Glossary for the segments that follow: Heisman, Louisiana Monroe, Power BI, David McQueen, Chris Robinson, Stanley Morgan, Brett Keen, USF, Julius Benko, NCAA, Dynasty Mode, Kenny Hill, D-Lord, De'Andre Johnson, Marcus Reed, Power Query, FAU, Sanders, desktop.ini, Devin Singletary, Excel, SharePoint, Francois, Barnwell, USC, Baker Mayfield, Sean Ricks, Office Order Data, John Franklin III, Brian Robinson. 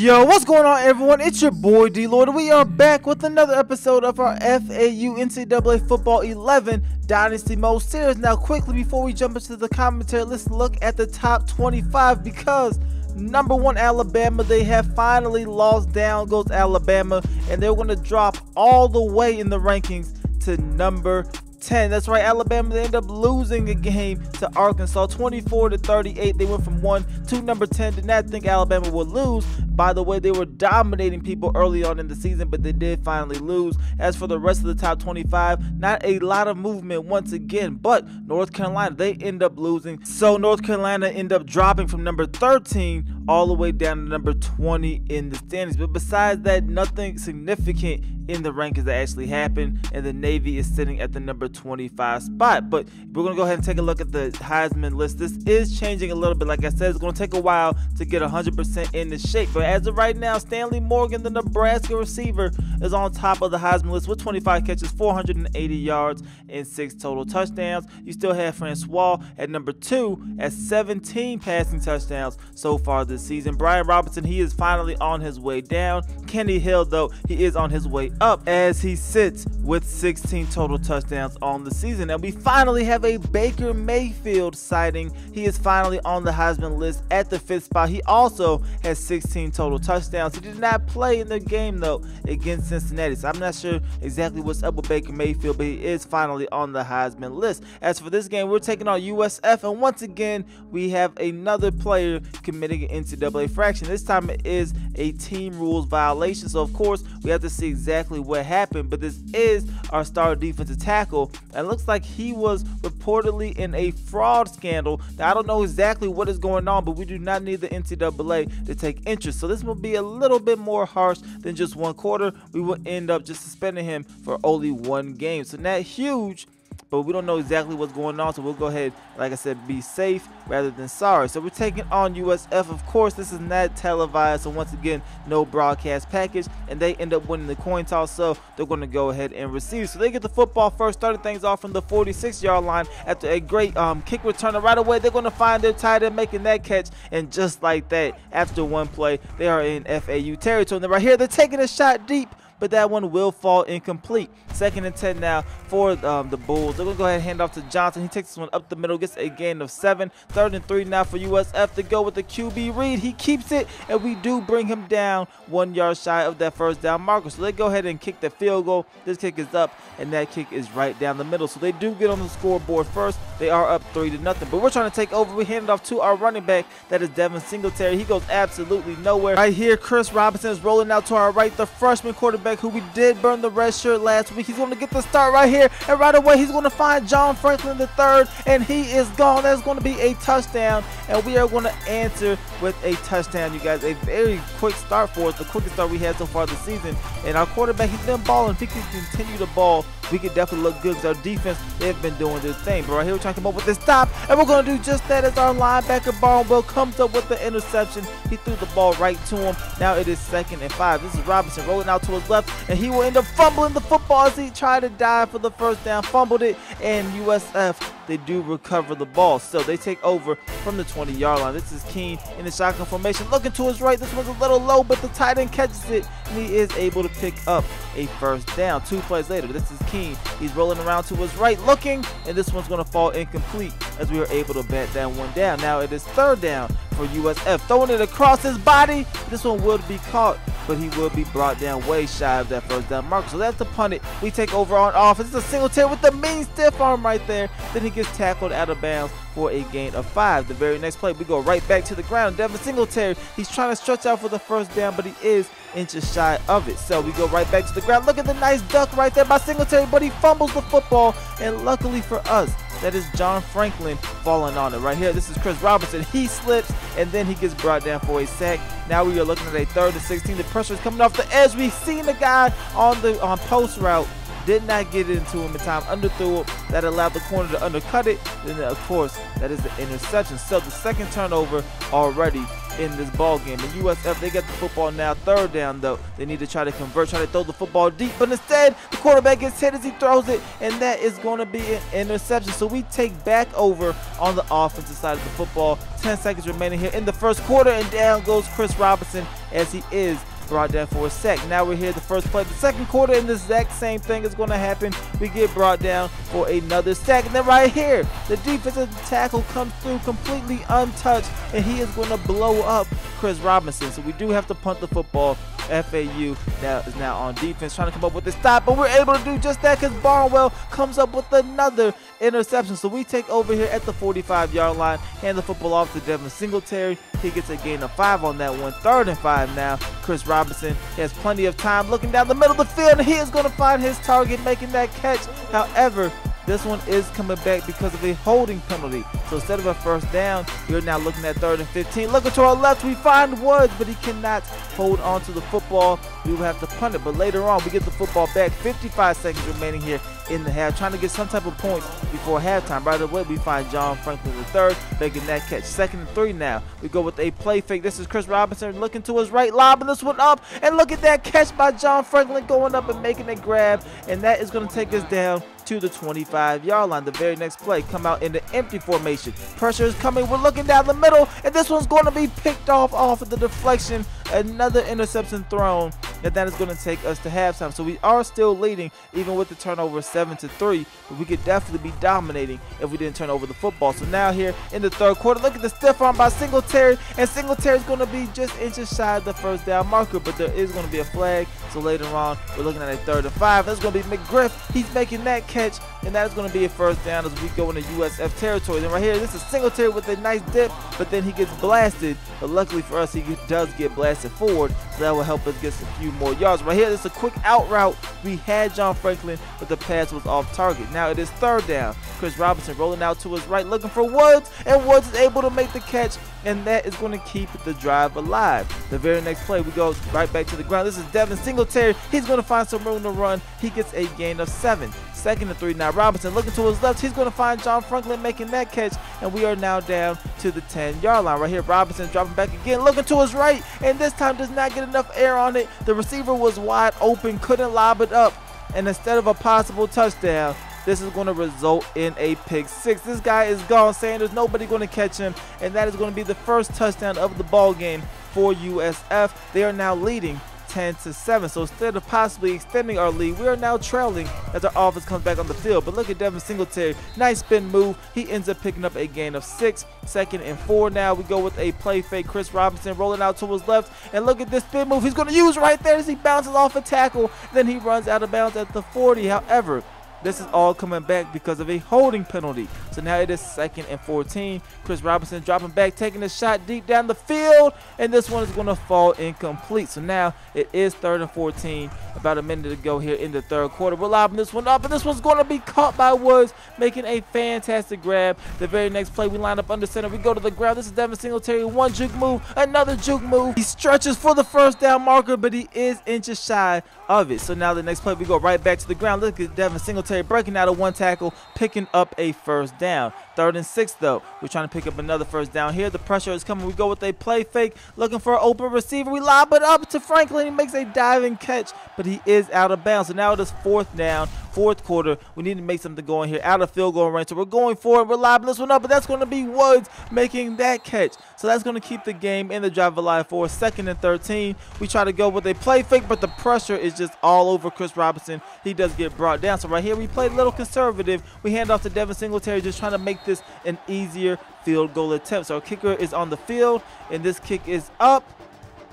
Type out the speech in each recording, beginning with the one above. Yo, what's going on, everyone? It's your boy D-Lord. We are back with another episode of our FAU NCAA Football 11 Dynasty Mode series. Now, quickly before we jump into the commentary, let's look at the top 25 because number one Alabama, they have finally lost. Down goes Alabama, and they're going to drop all the way in the rankings to number 10. That's right, Alabama, they end up losing a game to Arkansas 24-38. They went from 1 to number 10. Did not think Alabama would lose. By the way, they were dominating people early on in the season, but they did finally lose. As for the rest of the top 25, not a lot of movement once again, but North Carolina, they end up losing. So North Carolina end up dropping from number 13 all the way down to number 20 in the standings. But besides that, nothing significant in the rankings that actually happened, and the Navy is sitting at the number 25 spot. But we're gonna go ahead and take a look at the Heisman list. This is changing a little bit. Like I said, it's gonna take a while to get 100% in the shape, but as of right now, Stanley Morgan, the Nebraska receiver, is on top of the Heisman list with 25 catches, 480 yards, and 6 total touchdowns. You still have Francois at number 2 at 17 passing touchdowns so far this season. Brian Robinson, he is finally on his way down. Kenny Hill, though, he is on his way up as he sits with 16 total touchdowns on the season. And we finally have a Baker Mayfield sighting. He is finally on the Heisman list at the 5th spot. He also has 16 total touchdowns. He did not play in the game, though, against Cincinnati, so I'm not sure exactly what's up with Baker Mayfield, but he is finally on the Heisman list. As for this game, we're taking on USF, and once again we have another player committing an NCAA infraction. This time it is a team rules violation, so of course we have to see exactly what happened. But this is our star defensive tackle, and it looks like he was reportedly in a fraud scandal. Now I don't know exactly what is going on, but we do not need the NCAA to take interest, so this will be a little bit more harsh than just one quarter. We will end up just suspending him for only one game, so not huge, but we don't know exactly what's going on, so we'll go ahead, like I said, be safe rather than sorry. So we're taking on USF. Of course, this is not televised, so once again, no broadcast package, and they end up winning the coin toss, so they're going to go ahead and receive. So they get the football first, starting things off from the 46-yard line after a great kick returner. Right away, they're going to find their tight end making that catch, and just like that, after one play, they are in FAU territory. And then right here, they're taking a shot deep, but that one will fall incomplete. 2nd and 10 now for the Bulls. They're gonna go ahead and hand off to Johnson. He takes this one up the middle, gets a gain of 7. 3rd and 3 now for USF to go with the QB read. He keeps it, and we do bring him down 1 yard shy of that first down marker. So they go ahead and kick the field goal. This kick is up, and that kick is right down the middle. So they do get on the scoreboard first. They are up 3-0, but we're trying to take over. We hand it off to our running back. That is Devin Singletary. He goes absolutely nowhere. Right here, Chris Robinson is rolling out to our right, the freshman quarterback who we did burn the red shirt last week. He's going to get the start right here, and right away he's going to find John Franklin III, and he is gone. That's going to be a touchdown, and we are going to answer with a touchdown, you guys. A very quick start for us, the quickest start we had so far this season. And our quarterback, he's been balling. If he can continue to ball, we could definitely look good, because our defense, they've been doing their thing. But right here, we're trying to come up with this stop, and we're going to do just that as our linebacker Barnwell comes up with the interception. He threw the ball right to him. Now it is 2nd and 5. This is Robinson rolling out to his left, and he will end up fumbling the football as he tried to dive for the first down, fumbled it, and USF, they do recover the ball. So they take over from the 20-yard line. This is Keen in the shotgun formation, looking to his right. This one's a little low, but the tight end catches it, and he is able to pick up a first down. 2 plays later, this is Keen. He's rolling around to his right, looking, and this one's going to fall incomplete as we were able to bat that one down. Now it is 3rd down for USF. Throwing it across his body, this one will be caught, but he will be brought down way shy of that first down mark. So that's the punt it. We take over on offense. It's a Singletary with the mean stiff arm right there. Then he gets tackled out of bounds for a gain of 5. The very next play, we go right back to the ground. Devin Singletary, he's trying to stretch out for the first down, but he is inches shy of it. So we go right back to the ground. Look at the nice duck right there by Singletary, but he fumbles the football. And luckily for us, that is John Franklin falling on it. Right here, this is Chris Robinson. He slips, and then he gets brought down for a sack. Now we are looking at a 3rd and 16. The pressure is coming off the edge. We've seen the guy on the post route. Did not get it into him in time. Underthrew it. That allowed the corner to undercut it. Then, of course, that is the interception. So the 2nd turnover already in this ball game. And USF, they got the football now. Third down, though. They need to try to convert, try to throw the football deep. But instead, the quarterback gets hit as he throws it, and that is going to be an interception. So we take back over on the offensive side of the football. 10 seconds remaining here in the first quarter, and down goes Chris Robinson as he is brought down for a sack. Now we're here the first play of the second quarter, and the exact same thing is going to happen. We get brought down for another sack, and then right here the defensive tackle comes through completely untouched, and he is going to blow up Chris Robinson. So we do have to punt the football. FAU is now on defense, trying to come up with a stop, but we're able to do just that because Barnwell comes up with another interception. So we take over here at the 45-yard line, hand the football off to Devin Singletary. He gets a gain of 5 on that one. 3rd and 5 now. Chris Robinson has plenty of time looking down the middle of the field, and he is going to find his target making that catch. However, this one is coming back because of a holding penalty. So instead of a first down, you're now looking at 3rd and 15. Looking to our left, we find Woods, but he cannot hold on to the football. We will have to punt it, but later on, we get the football back. 55 seconds remaining here in the half, trying to get some type of points before halftime. Right away, we find John Franklin III making that catch. 2nd and 3 now. We go with a play fake. This is Chris Robinson looking to his right, lobbing this one up, and look at that catch by John Franklin going up and making a grab, and that is going to take us down to the 25-yard line. The very next play, come out in the empty formation. Pressure is coming. We're looking down the middle, and this one's going to be picked off of the deflection. Another interception thrown, and that is going to take us to halftime. So we are still leading, even with the turnover 7-3. But we could definitely be dominating if we didn't turn over the football. So now here in the third quarter, look at the stiff arm by Singletary, and Singletary is going to be just inches shy of the first down marker, but there is going to be a flag. So later on, we're looking at a 3rd and 5. That's going to be McGriff. He's making that catch, and that is going to be a first down as we go into USF territory. Then right here, this is Singletary with a nice dip, but then he gets blasted. But luckily for us, he does get blasted forward, so that will help us get a few more yards. Right here, this is a quick out route. We had John Franklin, but the pass was off target. Now it is 3rd down. Chris Robinson rolling out to his right, looking for Woods, and Woods is able to make the catch, and that is going to keep the drive alive. The very next play, we go right back to the ground. This is Devin Singletary. He's going to find some room to run. He gets a gain of 7. 2nd and 3 now. Robinson looking to his left. He's going to find John Franklin making that catch, and we are now down to the 10-yard line. Right here, Robinson dropping back again, looking to his right, and this time does not get enough air on it. The receiver was wide open, couldn't lob it up, and instead of a possible touchdown, this is going to result in a pick six. This guy is gone. Sanders, nobody going to catch him, and that is going to be the first touchdown of the ball game for USF. They are now leading 10-7. So instead of possibly extending our lead, we are now trailing as our offense comes back on the field. But look at Devin Singletary. Nice spin move. He ends up picking up a gain of 6. 2nd and 4 now. We go with a play fake. Chris Robinson rolling out to his left. And look at this spin move he's going to use right there as he bounces off a tackle. Then he runs out of bounds at the 40. However, this is all coming back because of a holding penalty. So now it is 2nd and 14. Chris Robinson dropping back, taking a shot deep down the field, and this one is going to fall incomplete. So now it is 3rd and 14. About a minute ago here in the third quarter. We're lobbing this one up, and this one's going to be caught by Woods, making a fantastic grab. The very next play, we line up under center. We go to the ground. This is Devin Singletary. One juke move, another juke move. He stretches for the first down marker, but he is inches shy of it. So now the next play, we go right back to the ground. Look at Devin Singletary breaking out of one tackle, picking up a first down. 3rd and 6 though. We're trying to pick up another first down here. The pressure is coming. We go with a play fake, looking for an open receiver. We lob it up to Franklin. He makes a diving catch, but he is out of bounds. So now it is 4th down. Fourth quarter, we need to make something going here out of field goal range. So we're going for it. We're lobbing this one up, but that's going to be Woods making that catch. So that's going to keep the game and the drive alive for 2nd and 13. We try to go with a play fake, but the pressure is just all over Chris Robinson. He does get brought down. So right here, we play a little conservative. We hand off to Devin Singletary, just trying to make this an easier field goal attempt. So our kicker is on the field, and this kick is up,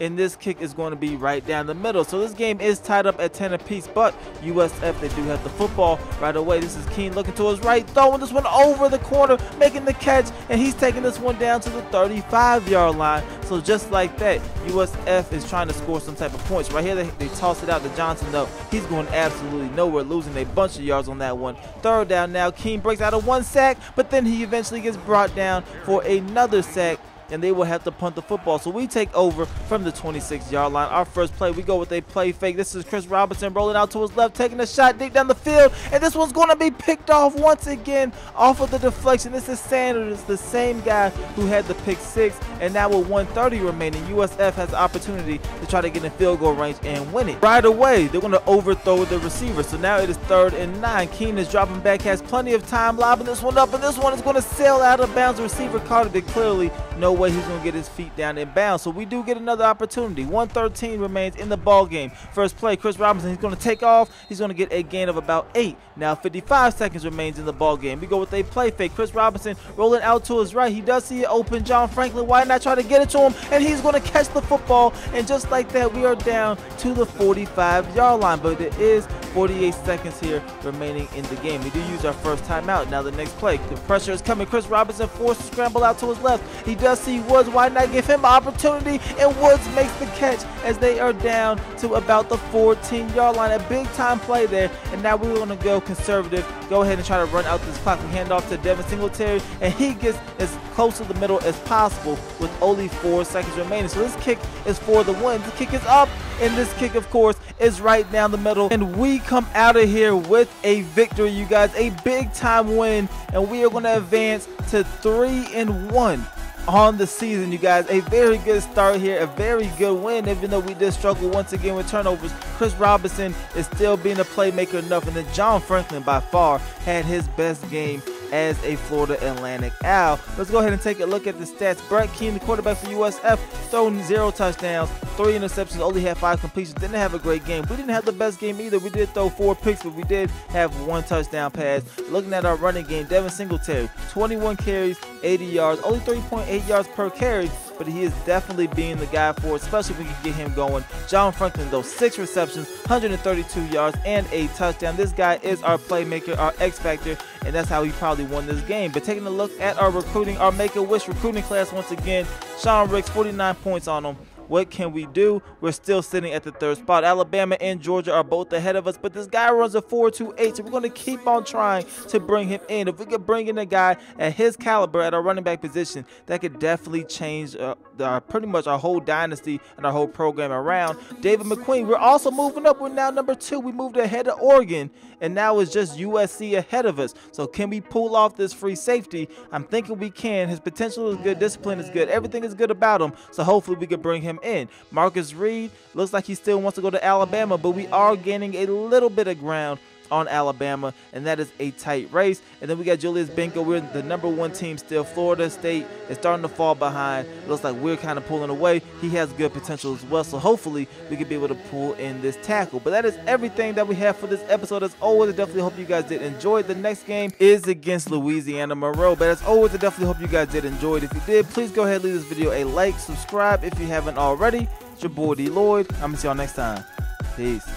and this kick is going to be right down the middle. So this game is tied up at 10 apiece, but USF, they do have the football right away. This is Keen looking to his right, throwing this one over the corner, making the catch, and he's taking this one down to the 35-yard line. So just like that, USF is trying to score some type of points. Right here, they toss it out to Johnson, though. He's going absolutely nowhere, losing a bunch of yards on that one. 3rd down now, Keen breaks out of one sack, but then he eventually gets brought down for another sack. and they will have to punt the football. So we take over from the 26-yard line. Our first play, we go with a play fake. This is Chris Robinson rolling out to his left, taking a shot deep down the field, and this one's going to be picked off once again off of the deflection. This is Sanders, the same guy who had the pick six, and now with 1:30 remaining, USF has the opportunity to try to get in field goal range and win it. Right away, they're going to overthrow the receiver, so now it is 3rd and 9. Keen is dropping back, has plenty of time, lobbing this one up, and this one is going to sail out of bounds. The receiver caught it, clearly no way he's going to get his feet down in bounds, so we do get another opportunity. 1:13 remains in the ball game. First play, Chris Robinson, he's going to take off. He's going to get a gain of about 8. Now 55 seconds remains in the ball game. We go with a play fake. Chris Robinson rolling out to his right. He does see it open. John Franklin, why not try to get it to him? And he's going to catch the football, and just like that, we are down to the 45-yard line, but it is 48 seconds here remaining in the game. We do use our first timeout. Now the next play, the pressure is coming. Chris Robinson forced to scramble out to his left. He does see Woods. Why not give him an opportunity? And Woods makes the catch as they are down to about the 14-yard line. A big time play there, and now we're going to go conservative, go ahead and try to run out this clock. We hand off to Devin Singletary, and he gets as close to the middle as possible with only 4 seconds remaining. So this kick is for the win. The kick is up, and this kick, of course, is right down the middle, and we come out of here with a victory, you guys. A big time win, and we are going to advance to 3-1 on the season, you guys. A very good start here, a very good win, even though we did struggle once again with turnovers. Chris Robinson is still being a playmaker enough, and then John Franklin by far had his best game as a Florida Atlantic Owl. Let's go ahead and take a look at the stats. Brett Keen, the quarterback for USF, thrown 0 touchdowns, 3 interceptions, only had 5 completions, didn't have a great game. We didn't have the best game either. We did throw 4 picks, but we did have 1 touchdown pass. Looking at our running game, Devin Singletary, 21 carries, 80 yards, only 3.8 yards per carry, but he is definitely being the guy for it, especially if we can get him going. John Franklin, though, 6 receptions, 132 yards, and a touchdown. This guy is our playmaker, our X-Factor, and that's how he probably won this game. But taking a look at our recruiting, our Make-A-Wish recruiting class once again, Sean Ricks, 49 points on him. What can we do? We're still sitting at the 3rd spot. Alabama and Georgia are both ahead of us, but this guy runs a 4.28, so we're going to keep on trying to bring him in. If we could bring in a guy at his caliber at our running back position, that could definitely change pretty much our whole dynasty and our whole program around. David McQueen, we're also moving up. We're now number 2. We moved ahead of Oregon, and now it's just USC ahead of us. So can we pull off this free safety? I'm thinking we can. His potential is good. Discipline is good. Everything is good about him, so hopefully we could bring him in. Marcus Reed looks like he still wants to go to Alabama, but we are gaining a little bit of ground on Alabama, and that is a tight race. And then we got Julius Benko. We're the number 1 team still. Florida State is starting to fall behind. It looks like we're kind of pulling away. He has good potential as well, so hopefully we can be able to pull in this tackle. But that is everything that we have for this episode. As always, I definitely hope you guys did enjoy it. The next game is against Louisiana Monroe, but as always, I definitely hope you guys did enjoy it. If you did, please go ahead and leave this video a like, subscribe if you haven't already. It's your boy D-Lord. I'm gonna see y'all next time. Peace.